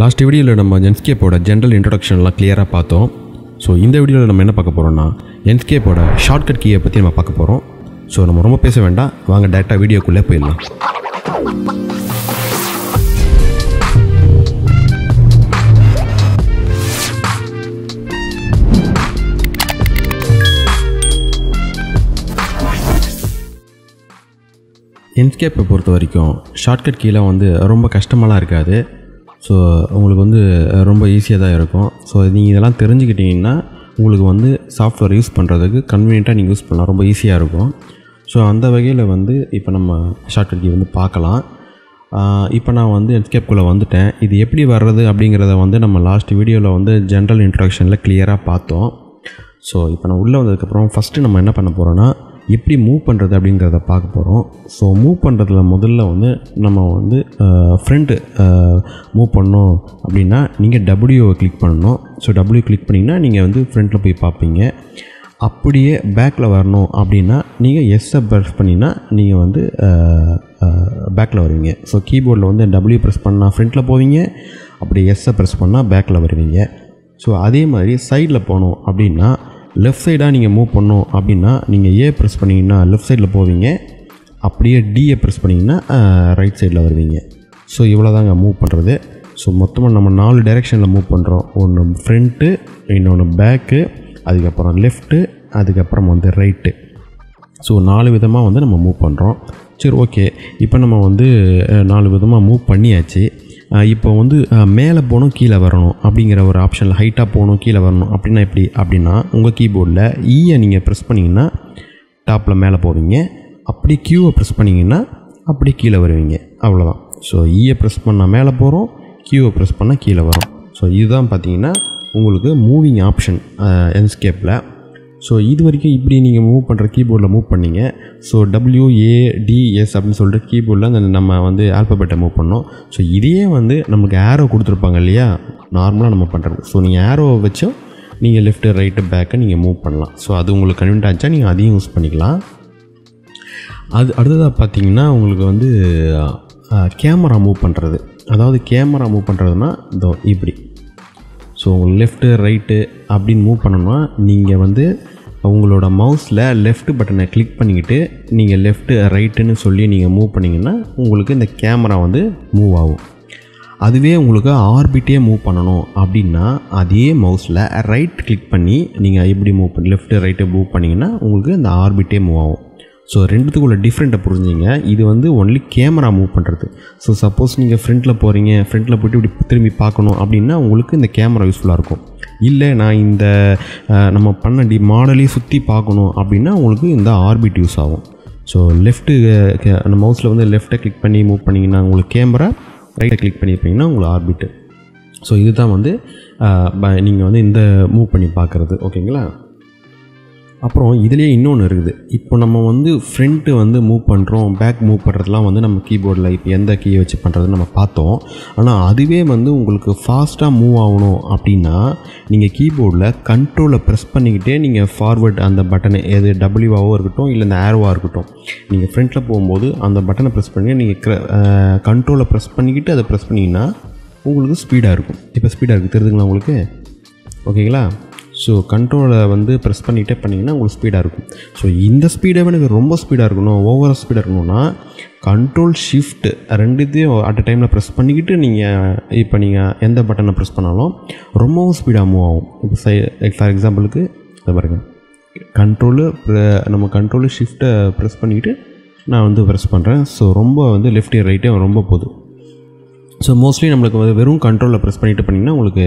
Last video नम्म Enscape general introduction clear पातोम so इंद वीडियो नम्म एन्ना पाक्क पोरोमना Enscape शॉर्टकट की पत्ति नम्म पाक्क पोरोम सो नम्म रोम्ब पेस वेंडा वांगा डायरेक्टा वीडियोक्कुल्ल पोयिडलाम Enscape பொறுத்த வரைக்கும் ஷார்ட்கட் கீல வந்து ரொம்ப கஷ்டமாலாம் இருக்காது ஸோ உங்களுக்கு வந்து ரொம்ப ஈஸியாக தான் இருக்கும் ஸோ நீங்கள் இதெல்லாம் தெரிஞ்சுக்கிட்டிங்கன்னா உங்களுக்கு வந்து சாஃப்ட்வேர் யூஸ் பண்ணுறதுக்கு கன்வீனியண்ட்டாக நீங்கள் யூஸ் பண்ணலாம் ரொம்ப ஈஸியாக இருக்கும் ஸோ அந்த வகையில் வந்து இப்போ நம்ம ஷார்ட்கட் கீ வந்து பார்க்கலாம் இப்போ நான் வந்து Enscape-க்குள்ளே வந்துட்டேன் இது எப்படி வர்றது அப்படிங்கிறத வந்து நம்ம லாஸ்ட் வீடியோவில் வந்து ஜென்ரல் இன்ட்ரோடக்ஷனில் கிளியராக பார்த்தோம் ஸோ இப்போ நான் உள்ளே வந்ததுக்கப்புறம் ஃபஸ்ட்டு நம்ம என்ன பண்ண போகிறோன்னா एप्पड़ी मूव पण्णरदु अप्पडिंगरदा पार्क्क पोरोम सो मूव पण्णरदुल मोदल्ल वंदु नम्म वंदु फ्रंट मूव पण्णोम अप्पडिना नींगा W क्लिक पण्णणुम सो W क्लिक पण्णींगना नींगा वंदु फ्रंटला पोई पाप्पींगा अप्पडिये बैकला वरणुम अप्पडिना नींगा S प्रेस पण्णींगना नींगा वंदु बैकला वरुवींगा सो कीबोर्डला वंदु W प्रेस पण्णा फ्रंटला पोवींगा अप्पडिये S प्रेस पण्णा बैकला वरुवींगा सो अदे मादिरी साइडला पोणुम अप्पडिना लेफ्ट साइडा नहीं मूव पड़ो अब ए प्रेस पड़ी लेफ्ट साइड पवीं अब डी प्रेस पड़ी राइट साइड वर्वी सो इवलोदा मूव पड़े सो मत नम्बर 4 डायरेक्शन मूव पड़ो फ्रंट इन बैक अदक लेफ्ट अद राइट सो 4 विधमा वो नम्बर मूव पड़ो सर ओके इम्ब वो 4 विधमा मूव पड़ियाची இப்போ வந்து மேலே போணும் கீழே வரணும் அப்படிங்கற ஒரு ஆப்ஷன்ல ஹைட்டா போணும் கீழே வரணும் அப்படினா எப்படி அப்படினா உங்க கீபோர்ட்ல E நீங்க பிரஸ் பண்ணீங்கன்னா டாப்ல மேலே போவீங்க அப்படி Q பிரஸ் பண்ணீங்கன்னா அப்படி கீழே வருவீங்க அவ்வளவுதான் சோ E பிரஸ் பண்ணா மேலே போறோம் Q பிரஸ் பண்ணா கீழே வரும் சோ இதுதான் பாத்தீங்கன்னா உங்களுக்கு மூவிங் ஆப்ஷன் Enscape-ல सो इवरिक्कुम इप्पड़ी नींगा मूव पण्ण कीबोर्डला मूव पण्णींगा so W A D S அப்படினு சொல்ற கீபோர்ட்ல நம்ம வந்து ஆல்பபெட்ட மூவ் பண்ணோம் சோ இதையே வந்து நமக்கு arrow கொடுத்திருப்பாங்க இல்லையா நார்மலா நம்ம பண்றது சோ நீங்க arrow வச்சு நீங்க left right back நீங்க மூவ் பண்ணலாம் சோ அது உங்களுக்கு கன்வீனியன்ட் ஆச்சா நீங்க அதையும் யூஸ் பண்ணிக்கலாம் அது அடுத்து பாத்தீங்கன்னா உங்களுக்கு வந்து கேமரா மூவ் பண்றது அதாவது கேமரா மூவ் பண்றதுனா இதோ இப்படி சோ லெஃப்ட் ரைட் அப்படி மூவ் பண்ணனும்னா நீங்க வந்து உங்களோட மவுஸ்ல லெஃப்ட் பட்டனை கிளிக் பண்ணிக்கிட்டு நீங்க லெஃப்ட் ரைட்னு சொல்லி நீங்க மூவ் பண்ணீங்கன்னா உங்களுக்கு இந்த கேமரா வந்து மூவ் ஆகும் அதுவே உங்களுக்கு ஆர்பிட்டே மூவ் பண்ணனும் அப்படினா அதே மவுஸ்ல ரைட் கிளிக் பண்ணி நீங்க இப்படி மூவ் பண்ணி லெஃப்ட் ரைட் மூவ் பண்ணீங்கன்னா உங்களுக்கு இந்த ஆர்பிட்டே மூவ் ஆகும் சோ ரெண்டுத்துக்குள்ள டிஃபரண்ட் புரிஞ்சீங்க இது வந்து only கேமரா மூவ் பண்றது சோ சப்போஸ் நீங்க ஃப்ரண்ட்ல போறீங்க ஃப்ரண்ட்ல போய் இப்படி திரும்பி பார்க்கணும் அப்படினா உங்களுக்கு இந்த கேமரா யூஸ்ஃபுல்லா இருக்கும் இல்ல நான் இந்த நம்ம பண்ண டி மாடலை சுத்தி பார்க்கணும் அப்படினா உங்களுக்கு இந்த ஆர்பிட் யூஸ் ஆகும் சோ லெஃப்ட் நம்ம மவுஸ்ல வந்து லெஃப்ட் கிளிக் பண்ணி மூவ் பண்ணீங்கன்னா உங்களுக்கு கேமரா ரைட் கிளிக் பண்ணிப்பீங்கன்னா உங்களுக்கு ஆர்பிட் சோ இதுதான் வந்து நீங்க வந்து இந்த மூவ் பண்ணி பார்க்கிறது ஓகேங்களா அப்புறம் இதுலயே இன்னொன்னு இருக்குது இப்போ நம்ம வந்து ஃப்ரண்ட் வந்து மூவ் பண்றோம் பேக் மூவ் பண்றதெல்லாம் வந்து நம்ம கீபோர்ட்ல இப்ப எந்த கீயை வச்சு பண்றதுன்னு நம்ம பார்த்தோம் ஆனா அதுவே வந்து உங்களுக்கு ஃபாஸ்டா மூவ் ஆவணும் அப்படினா நீங்க கீபோர்ட்ல கண்ட்ரோலை பிரஸ் பண்ணிக்கிட்டே நீங்க ஃபார்வர்ட் அந்த பட்டன் எது W ஆ இருக்கட்டும் இல்ல இந்த arrow ஆ இருக்கட்டும் நீங்க ஃப்ரண்ட்ல போயும்போது அந்த பட்டனை பிரஸ் பண்ணி நீங்க கண்ட்ரோலை பிரஸ் பண்ணிக்கிட்டு அதை பிரஸ் பண்ணீங்கன்னா உங்களுக்கு ஸ்பீடா இருக்கும் இப்போ ஸ்பீடா இருக்கு தெரியுதுங்களா உங்களுக்கு ஓகேங்களா सो कंट्रोल वो प्रेस पड़े पीनिंग स्पीडा सो इत स्पीडा रोम स्पीडा ओवर स्पीडा कंट्रोल शिफ्ट रेटे अट टाइम प्रेस पड़े नहीं बटन प्रेस पड़ा रोम स्पीडा मूव आगे for example control number control shift press पड़े ना वो प्रेस पड़े सो रोम वो लेफ्ट राइट रोम सो मोस्टली नम्बर वो कंट्रोल प्रेस पड़े पीनिंग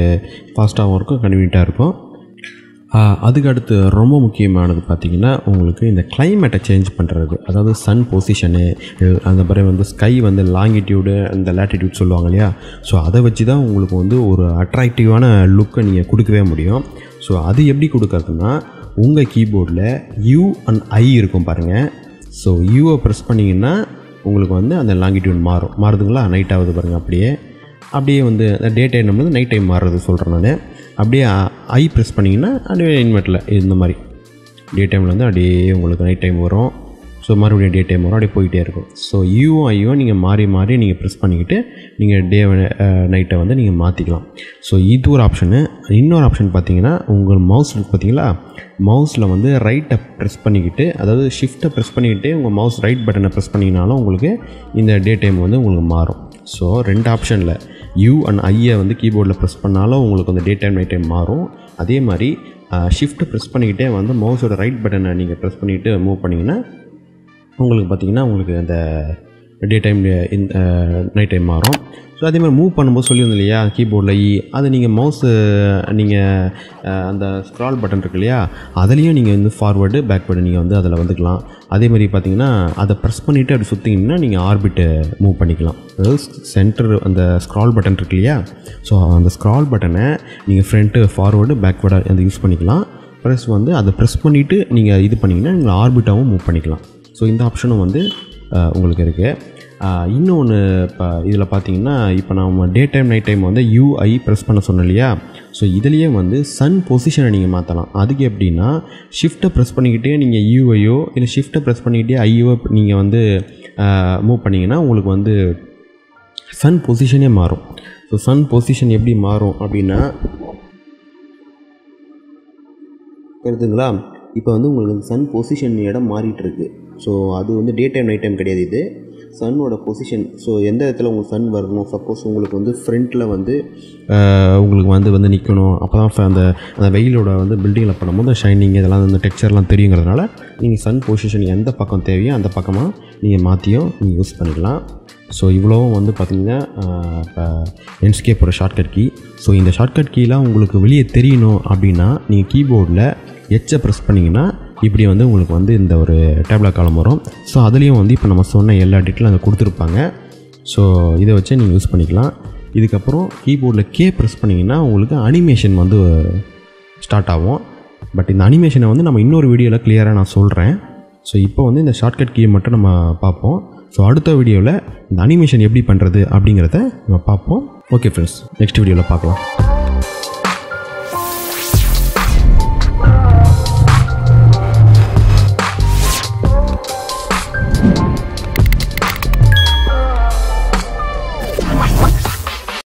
फास्टा कन्वीनियंटा अदुक्त रोम मुख्यमानது பாத்தீங்கன்னா உங்களுக்கு இந்த climate चेंज பண்றது அதாவது sun position அந்த மாதிரி வந்து sky வந்து longitude அந்த latitude சொல்வாங்க இல்லையா சோ அத வச்சு தான் உங்களுக்கு வந்து ஒரு அட்ராக்டிவான லுக் நீங்க கொடுக்கவே முடியும் சோ அது எப்படி கொடுக்கிறதுனா உங்க கீபோர்ட்ல U and I இருக்கும் பாருங்க சோ U பிரஸ் பண்ணீங்கன்னா உங்களுக்கு வந்து அந்த longitude மாறும் மாறுதுங்களா நைட் ஆகுது பாருங்க அப்படியே வந்து டே டைம்ல நைட் டைம் மாறுறது சொல்றேன் நான் அப்படியே ஐ பிரஸ் பண்ணீங்கன்னா அப்படியே இன்வெர்ட்ல இந்த மாதிரி டே டைம்ல வந்து அப்படியே உங்களுக்கு நைட் டைம் வரும் ஸோ மறுபடியும் டே டைம் வரும், அப்படியே போயிட்டே இருக்கும். ஸோ யூவும் ஐயும் நீங்கள் மாறி மாறி நீங்கள் ப்ரெஸ் பண்ணிக்கிட்டு நீங்கள் டே நைட்டை வந்து நீங்கள் மாற்றிக்கலாம். ஸோ இது ஒரு ஆப்ஷனு. இன்னொரு ஆப்ஷன் பார்த்தீங்கன்னா உங்கள் மவுஸ் பார்த்தீங்களா, மவுஸில் வந்து ரைட்டை ப்ரெஸ் பண்ணிக்கிட்டு, அதாவது ஷிஃப்ட்டை ப்ரெஸ் பண்ணிக்கிட்டு உங்கள் மவுஸ் ரைட் பட்டனை ப்ரெஸ் பண்ணிங்கனாலும் உங்களுக்கு இந்த டே டைம் வந்து உங்களுக்கு மாறும். ஸோ ரெண்டு ஆப்ஷனில் யூ அண்ட் ஐயை வந்து கீபோர்டில் ப்ரெஸ் பண்ணாலும் உங்களுக்கு வந்து டே டைம் நைட் டைம் மாறும். அதே மாதிரி ஷிஃப்ட்டு ப்ரெஸ் பண்ணிக்கிட்டே வந்து மவுஸோட ரைட் பட்டனை நீங்கள் ப்ரெஸ் பண்ணிவிட்டு மூவ் பண்ணிங்கன்னா உங்களுக்கு பார்த்திங்கன்னா உங்களுக்கு அந்த டே டைம் நைட் டைம் மாறும். ஸோ அதேமாதிரி மூவ் பண்ணும்போது சொல்லியிருந்தோம் இல்லையா கீபோர்டில் இ, அதை நீங்கள் மவுஸு நீங்கள் அந்த ஸ்க்ரால் பட்டன் இருக்கு இல்லையா, அதுலேயும் நீங்கள் வந்து ஃபார்வேர்டு பேக்வேர்டு நீங்கள் வந்து அதில் வந்துக்கலாம். அதேமாதிரி பார்த்திங்கன்னா அதை ப்ரெஸ் பண்ணிவிட்டு அப்படி சுற்றிங்கன்னா நீங்கள் ஆர்பிட்டு மூவ் பண்ணிக்கலாம். அதாவது சென்டர் அந்த ஸ்க்ரால் பட்டன் இருக்கு இல்லையா, ஸோ அந்த ஸ்க்ரால் பட்டனை நீங்கள் ஃப்ரண்ட்டு ஃபார்வேர்டு பேக்வேர்டாக அந்த யூஸ் பண்ணிக்கலாம். ப்ரெஸ் வந்து அதை ப்ரெஸ் பண்ணிவிட்டு நீங்கள் இது பண்ணிங்கன்னா நீங்கள் ஆர்பிட்டாகவும் மூவ் பண்ணிக்கலாம். ஸோ இந்த ஆப்ஷனும் வந்து உங்களுக்கு இருக்குது. இன்னொன்று இப்போ இதில் பார்த்தீங்கன்னா இப்போ நம்ம டே டைம் நைட் டைம் வந்து யூஐ ப்ரெஸ் பண்ண சொன்னோம் இல்லையா, ஸோ இதுலேயே வந்து சன் பொசிஷனை நீங்கள் மாற்றலாம். அதுக்கு எப்படின்னா ஷிஃப்ட்டை ப்ரெஸ் பண்ணிக்கிட்டே நீங்கள் யூஐயோ இல்லை ஷிஃப்ட்டை ப்ரெஸ் பண்ணிக்கிட்டே ஐயோ நீங்கள் வந்து மூவ் பண்ணிங்கன்னா உங்களுக்கு வந்து சன் பொசிஷனே மாறும். ஸோ சன் பொசிஷன் எப்படி மாறும் அப்படின்னா தெரியுதுங்களா, இப்போ வந்து உங்களுக்கு வந்து சன் பொசிஷன் இடம் மாறிட்டுருக்கு. ஸோ அது வந்து டே டைம் நைட் டைம் கிடையாது, இது சன்னோட பொசிஷன். ஸோ எந்த இடத்துல உங்களுக்கு சன் வரணும், சப்போஸ் உங்களுக்கு வந்து ஃப்ரண்ட்டில் வந்து உங்களுக்கு வந்து வந்து நிற்கணும், அப்போ தான் அந்த அந்த வெயிலோட வந்து பில்டிங்கில் பண்ணும்போது ஷைனிங் இதெல்லாம் அந்த டெக்ஸ்சர்லாம் தெரியுங்கிறதுனால நீங்கள் சன் பொசிஷன் எந்த பக்கம் தேவையோ அந்த பக்கமாக நீங்கள் மாற்றியும் நீங்கள் யூஸ் பண்ணிக்கலாம். ஸோ இவ்வளோவும் வந்து பார்த்திங்கன்னா என்ஸ்கேப்போட ஷார்ட்கட் கீ. ஸோ இந்த ஷார்ட்கட் கீலாம் உங்களுக்கு வெளியே தெரியணும் அப்படின்னா நீங்கள் கீபோர்டில் எச்சை ப்ரெஸ் பண்ணிங்கன்னா இப்படி வந்து உங்களுக்கு வந்து இந்த ஒரு டேப்லா காலம் வரும். ஸோ அதுலேயும் வந்து இப்போ நம்ம சொன்ன எல்லா டீட்டெயிலும் அதை கொடுத்துருப்பாங்க. ஸோ இதை வச்சு நீங்கள் யூஸ் பண்ணிக்கலாம். இதுக்கப்புறம் கீபோர்டில் கே ப்ரெஸ் பண்ணிங்கன்னா உங்களுக்கு அனிமேஷன் வந்து ஸ்டார்ட் ஆகும். பட் இந்த அனிமேஷனை வந்து நம்ம இன்னொரு வீடியோவில் கிளியராக நான் சொல்கிறேன். ஸோ இப்போ வந்து இந்த ஷார்ட்கட் கீயை மட்டும் நம்ம பார்ப்போம். ஸோ அடுத்த வீடியோவில் இந்த அனிமேஷன் எப்படி பண்ணுறது அப்படிங்கிறத நம்ம பார்ப்போம். ஓகே ஃப்ரெண்ட்ஸ், நெக்ஸ்ட் வீடியோவில் பார்க்கலாம்.